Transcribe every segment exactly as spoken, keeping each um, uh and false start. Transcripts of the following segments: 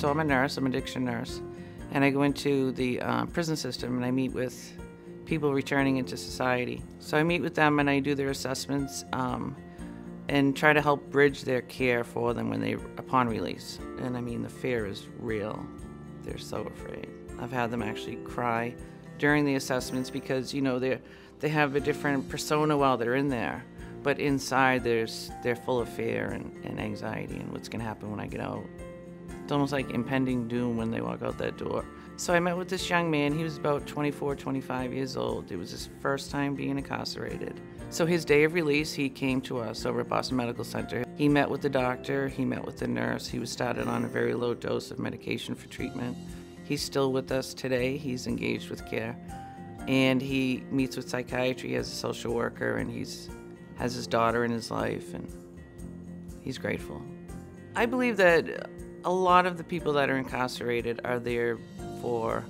So I'm a nurse, I'm an addiction nurse, and I go into the uh, prison system and I meet with people returning into society. So I meet with them and I do their assessments um, and try to help bridge their care for them when they upon release. And I mean, the fear is real. They're so afraid. I've had them actually cry during the assessments because, you know, they they have a different persona while they're in there, but inside there's they're full of fear and, and anxiety and what's going to happen when I get out. It's almost like impending doom when they walk out that door. So I met with this young man. He was about twenty-four, twenty-five years old. It was his first time being incarcerated. So his day of release, he came to us over at Boston Medical Center. He met with the doctor, he met with the nurse. He was started on a very low dose of medication for treatment. He's still with us today. He's engaged with care. And he meets with psychiatry as a social worker, and he's has his daughter in his life, and he's grateful. I believe that a lot of the people that are incarcerated are there for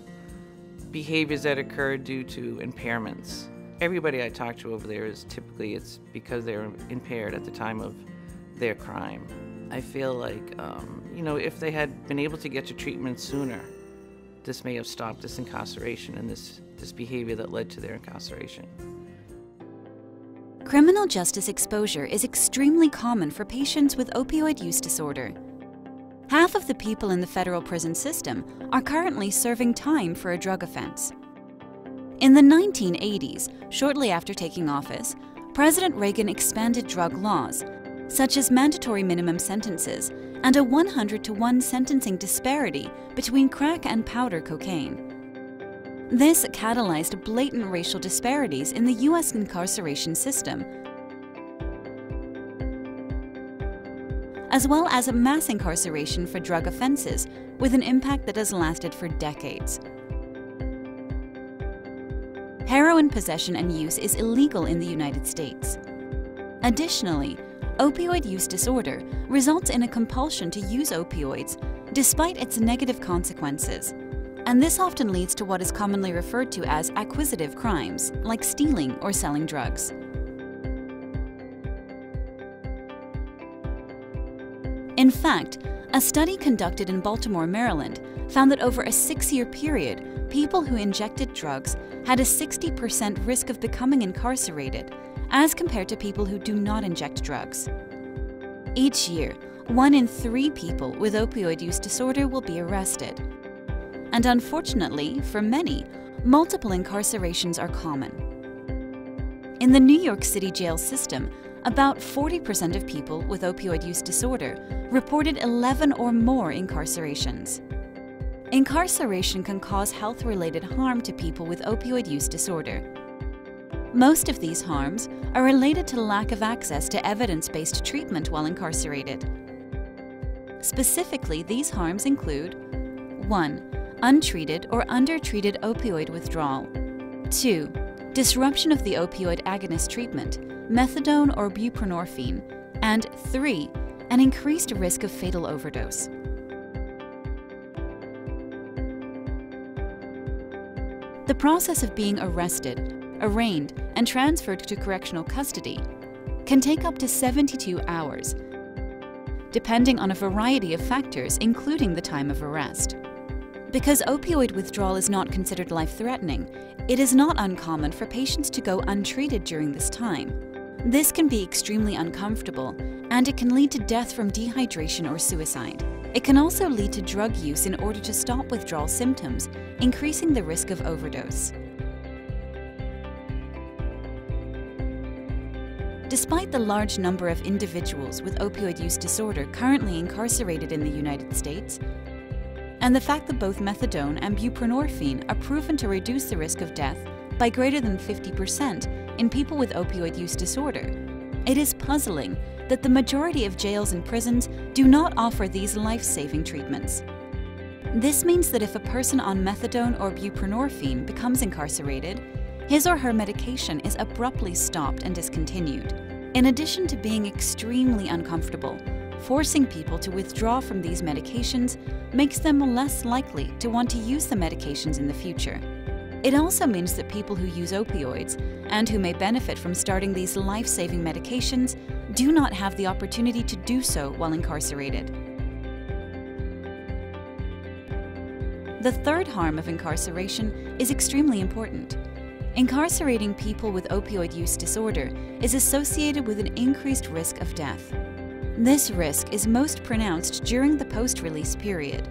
behaviors that occur due to impairments. Everybody I talk to over there is typically it's because they're impaired at the time of their crime. I feel like, um, you know, if they had been able to get to treatment sooner, this may have stopped this incarceration and this, this behavior that led to their incarceration. Criminal justice exposure is extremely common for patients with opioid use disorder. Half of the people in the federal prison system are currently serving time for a drug offense. In the nineteen eighties, shortly after taking office, President Reagan expanded drug laws, such as mandatory minimum sentences and a one hundred to one sentencing disparity between crack and powder cocaine. This catalyzed blatant racial disparities in the U S incarceration system, as well as a mass incarceration for drug offenses, with an impact that has lasted for decades. Heroin possession and use is illegal in the United States. Additionally, opioid use disorder results in a compulsion to use opioids despite its negative consequences, and this often leads to what is commonly referred to as acquisitive crimes, like stealing or selling drugs. In fact, a study conducted in Baltimore, Maryland, found that over a six-year period, people who injected drugs had a sixty percent risk of becoming incarcerated, as compared to people who do not inject drugs. Each year, one in three people with opioid use disorder will be arrested. And unfortunately, for many, multiple incarcerations are common. In the New York City jail system, about forty percent of people with opioid use disorder reported eleven or more incarcerations. Incarceration can cause health-related harm to people with opioid use disorder. Most of these harms are related to lack of access to evidence-based treatment while incarcerated. Specifically, these harms include one Untreated or undertreated opioid withdrawal. two Disruption of the opioid agonist treatment, methadone or buprenorphine, and three an increased risk of fatal overdose. The process of being arrested, arraigned, and transferred to correctional custody can take up to seventy-two hours, depending on a variety of factors, including the time of arrest. Because opioid withdrawal is not considered life-threatening, it is not uncommon for patients to go untreated during this time. This can be extremely uncomfortable, and it can lead to death from dehydration or suicide. It can also lead to drug use in order to stop withdrawal symptoms, increasing the risk of overdose. Despite the large number of individuals with opioid use disorder currently incarcerated in the United States, and the fact that both methadone and buprenorphine are proven to reduce the risk of death by greater than fifty percent in people with opioid use disorder, it is puzzling that the majority of jails and prisons do not offer these life-saving treatments. This means that if a person on methadone or buprenorphine becomes incarcerated, his or her medication is abruptly stopped and discontinued. In addition to being extremely uncomfortable, forcing people to withdraw from these medications makes them less likely to want to use the medications in the future. It also means that people who use opioids and who may benefit from starting these life-saving medications do not have the opportunity to do so while incarcerated. The third harm of incarceration is extremely important. Incarcerating people with opioid use disorder is associated with an increased risk of death. This risk is most pronounced during the post-release period.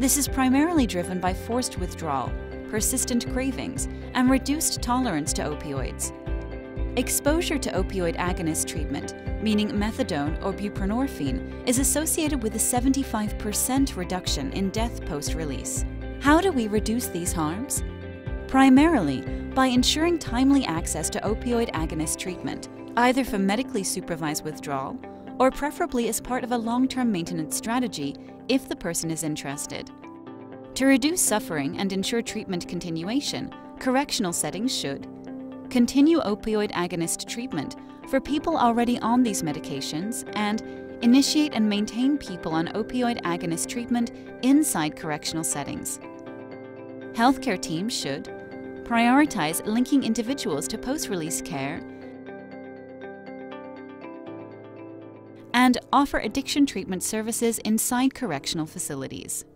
This is primarily driven by forced withdrawal, persistent cravings, and reduced tolerance to opioids. Exposure to opioid agonist treatment, meaning methadone or buprenorphine, is associated with a seventy-five percent reduction in death post-release. How do we reduce these harms? Primarily by ensuring timely access to opioid agonist treatment, either for medically supervised withdrawal or preferably as part of a long-term maintenance strategy if the person is interested. To reduce suffering and ensure treatment continuation, correctional settings should continue opioid agonist treatment for people already on these medications and initiate and maintain people on opioid agonist treatment inside correctional settings. Healthcare teams should prioritize linking individuals to post-release care and offer addiction treatment services inside correctional facilities.